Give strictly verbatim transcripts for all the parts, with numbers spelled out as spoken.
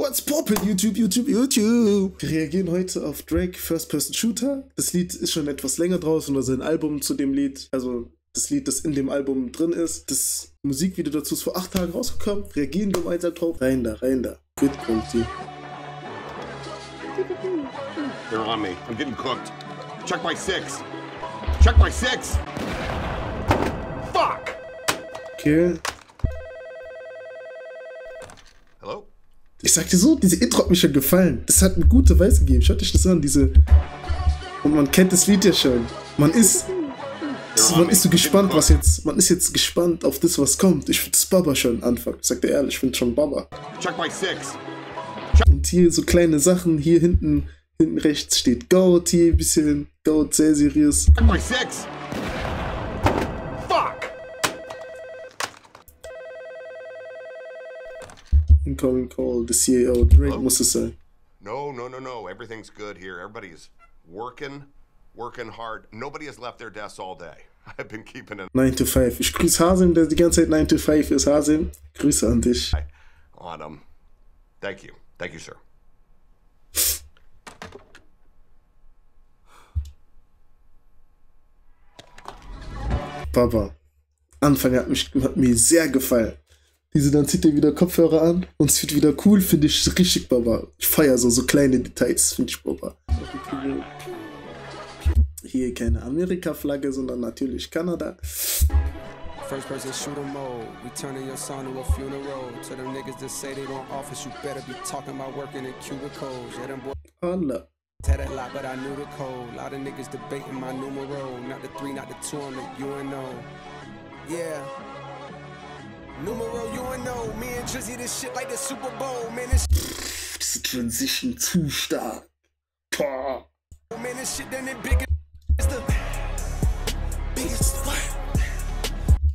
What's poppin', YouTube, YouTube, YouTube? Wir reagieren heute auf Drake, First Person Shooter. Das Lied ist schon etwas länger draußen, oder sein Album zu dem Lied, also das Lied, das in dem Album drin ist. Das Musikvideo dazu ist vor acht Tagen rausgekommen. Reagieren wir weiter drauf. Rein da, rein da. Mit Punkti. They're on me. I'm getting cooked. Check my six. Check my six. Fuck! Okay. Ich sag dir so, diese Intro hat mir schon gefallen. Das hat eine gute Weise gegeben. Schaut euch das an, diese... Und man kennt das Lied ja schon. Man ist... Man ist so gespannt, was jetzt... Man ist jetzt gespannt auf das, was kommt. Ich finde das Baba schon Anfang. Ich sag dir ehrlich, ich finde schon Baba. Und hier so kleine Sachen. Hier hinten, hinten rechts steht Goat. Hier ein bisschen Goat, sehr seriös. Incoming call, the C E O, Drake, muss es sein. No, no, no, no, everything's good here. Everybody's working, working hard. Nobody has left their desks all day. I've been keeping it. nine to five. Ich grüße Hasim, der die ganze Zeit nine to five ist. Hasim, Grüße an dich. On him. Thank you. Thank you, sir. Papa, Anfang hat, mich, hat mir sehr gefallen. Diese, dann zieht er wieder Kopfhörer an und es wird wieder cool, finde ich richtig Baba. Ich feiere so, so kleine Details, finde ich Baba. Hier keine Amerika-Flagge, sondern natürlich Kanada. First person shooter mode. We turning your son to a funeral. To them niggas that say they don't office, you better be talking about working in cubicles. Yeah, them boys. Allah. Tell that lot, but I knew the code. A lot of niggas debating my numero. Not the three, not the two, I'm the U N O. Yeah. Numero, you and know, me and Drizzy, this shit like the Super Bowl, man, this Pff, diese Transition zu stark. Pah. Man, this shit then it big is the biggest one.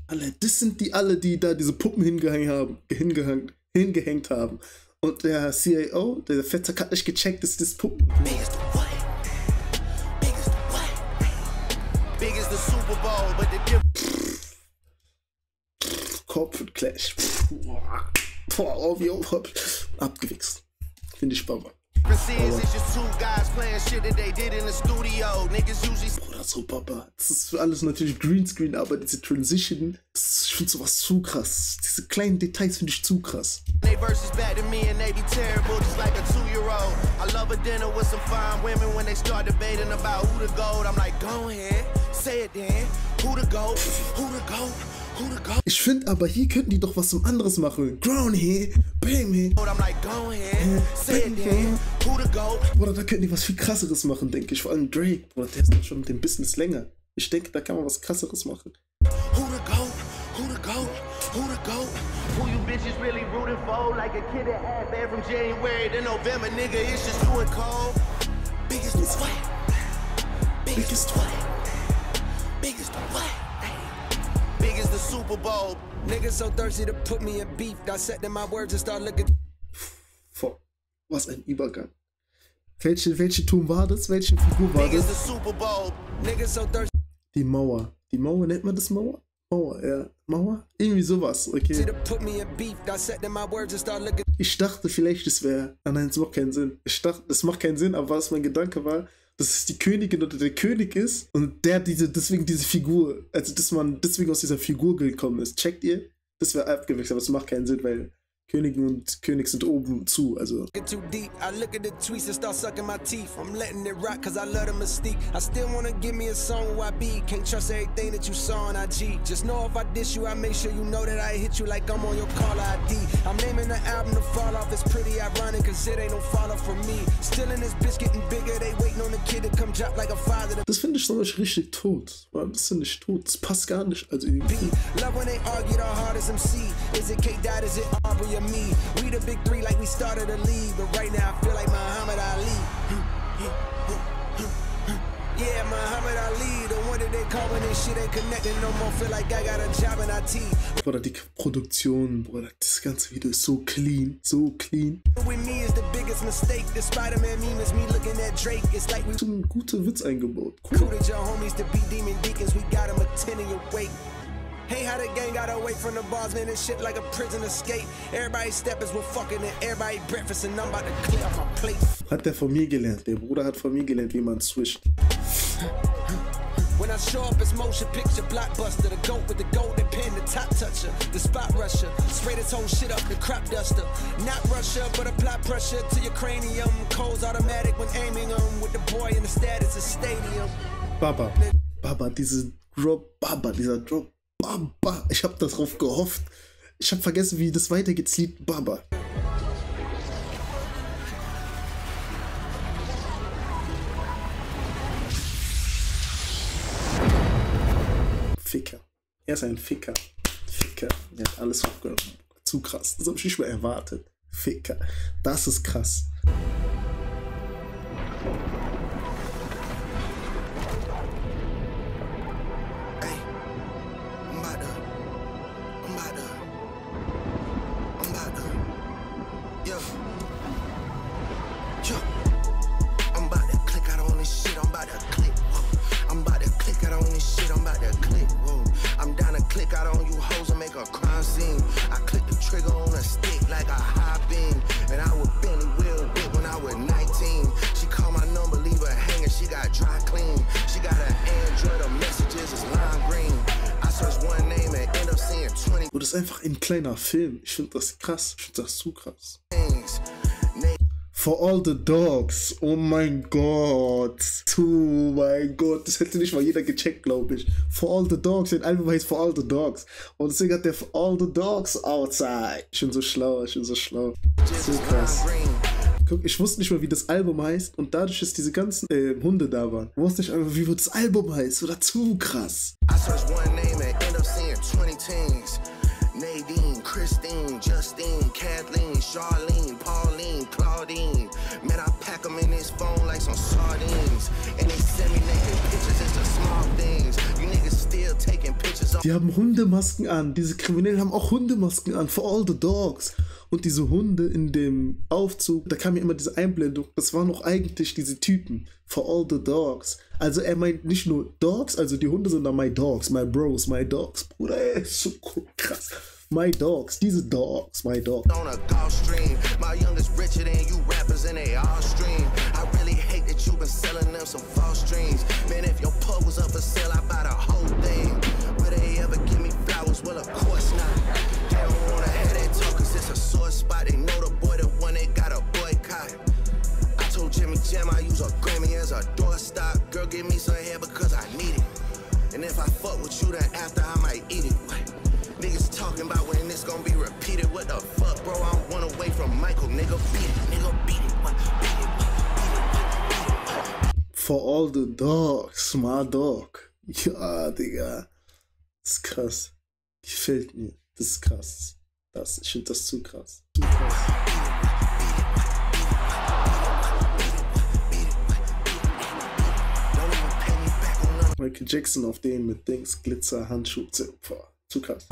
Alle, das sind die alle, die da diese Puppen hingehängt haben, hingehängt, hingehängt haben. Und der C I O, der Fetzer hat nicht gecheckt, dass das Puppen. Biggest one. Biggest one. Biggest the Super Bowl, but the difference. Clash. Boah, auf yo, hopp. Abgewichst. Finde ich Baba. Boah, so Baba. Das ist für alles natürlich Greenscreen, aber diese Transition, das, ich finde sowas zu krass. Diese kleinen Details finde ich zu krass. Ich finde aber, hier könnten die doch was zum anderes machen. Ground here, bang here. Oder da könnten die was viel krasseres machen, denke ich. Vor allem Drake, oder der ist doch schon mit dem Business länger. Ich denke, da kann man was krasseres machen. Biggest way. Biggest way. Biggest way. Was ein Übergang. Welche, welche Turm war das? Welche Figur war das? Die Mauer. Die Mauer, nennt man das Mauer? Mauer, ja. Mauer? Irgendwie sowas, okay. Ich dachte vielleicht, es wäre... Ah nein, es macht keinen Sinn. Ich dachte, es macht keinen Sinn, aber was mein Gedanke war... dass es die Königin oder der König ist und der diese, deswegen diese Figur, also dass man deswegen aus dieser Figur gekommen ist. Checkt ihr? Das wäre abgewechselt, aber es macht keinen Sinn, weil Königin und König sind oben zu, also. Das finde ich so richtig tot. Warum bist du nicht tot? Das passt gar nicht, also irgendwie. Me. We the big three like we started a league, but right now I feel like Muhammad Ali. Yeah, Muhammad Ali, the one that they call when this shit ain't connected no more, feel like I got a job in I T. Bruder, die Produktion, Bruder, das ganze Video ist so clean, so clean. With me is the biggest mistake, the Spider-Man meme is me looking at Drake, it's like we... So ein guter Witz eingebaut, cool. Cool to your homies to be Demon Deacons, we got them attending your wake. Hate how the gang got away from the bars, man, this shit like a prison escape. Everybody steppers were fucking and everybody breakfast and I'm about to clear off my plate. Hat der von mir gelernt, der Bruder hat von mir gelernt, wie man swischt. When I show up as motion picture blockbuster, the goat with the golden pen, the top toucher, the spot rusher, spray this whole shit up, the crop duster. Not Russia, but apply pressure to your cranium. Cold's automatic when aiming them with the boy in the status of stadium. Baba, Baba, dieses Drop, Baba, dieser Drop, Baba. Ich hab darauf gehofft. Ich hab vergessen, wie das weitergeht, das Lied Baba. Ficker. Er ist ein Ficker. Ficker. Er hat alles hochgehoben. Zu krass. Das habe ich nicht mehr erwartet. Ficker. Das ist krass. Und das ist einfach ein kleiner Film. Ich finde das krass. Ich finde das zu krass. For All The Dogs. Oh mein Gott. Oh mein Gott. Das hätte nicht mal jeder gecheckt, glaube ich. For All The Dogs. Sein Album heißt For All The Dogs. Und deswegen hat der For All The Dogs outside. Ich bin so schlau. Ich bin so schlau. So krass. Guck, ich wusste nicht mal, wie das Album heißt. Und dadurch, dass diese ganzen äh, Hunde da waren, wusste ich einfach, wie das Album heißt. Oder zu krass. I searched one name and end up seeing twenty teens. Nadine, Christine, Justine, Kathleen, Charlene, Pauline, Claudine. Man, I pack them in this phone like some sardines. And they send me naked pictures, it's the small things. You niggas still taking pictures. Die haben Hundemasken an. Diese Kriminellen haben auch Hundemasken an. For All The Dogs. Und diese Hunde in dem Aufzug, da kam ja immer diese Einblendung. Das waren auch eigentlich diese Typen. For All The Dogs. Also er meint nicht nur Dogs, also die Hunde, sondern My Dogs, My Bros, My Dogs. Bruder, ey, ist so krass. My Dogs, diese Dogs, My Dogs. For All The Dogs, my dog. Ja, Digga. Das ist krass. Gefällt mir. Das ist krass. Das, ich finde das zu krass. Zu krass. Michael Jackson auf den mit Dings, Glitzer, Handschuh, Zipfer. Zu krass.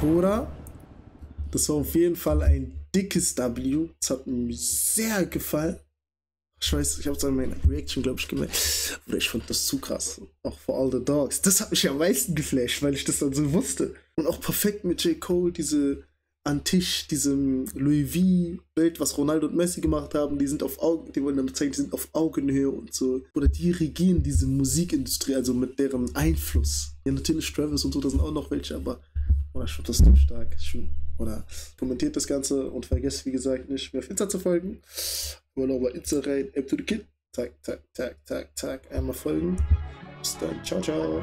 Bruder, das war auf jeden Fall ein dickes W. Das hat mir sehr gefallen. Ich weiß, ich habe es an meiner Reaction, glaube ich, gemerkt. Aber ich fand das zu krass. Auch For All The Dogs. Das hat mich am meisten geflasht, weil ich das dann so wusste. Und auch perfekt mit J. Cole, diese an Tisch, diesem Louis V Bild, was Ronaldo und Messi gemacht haben. Die sind auf Augen, die wollen damit zeigen, die sind auf Augenhöhe und so. Oder die regieren diese Musikindustrie, also mit deren Einfluss. Ja, natürlich Travis und so, da sind auch noch welche, aber oder ich finde das so stark. Schön. Oder kommentiert das Ganze und vergesst, wie gesagt, nicht mehr auf Insta zu folgen. Oder nochmal Insta rein. App to the Kid. Zack, zack, zack, zack, zack. Einmal folgen. Bis dann. Ciao, ciao.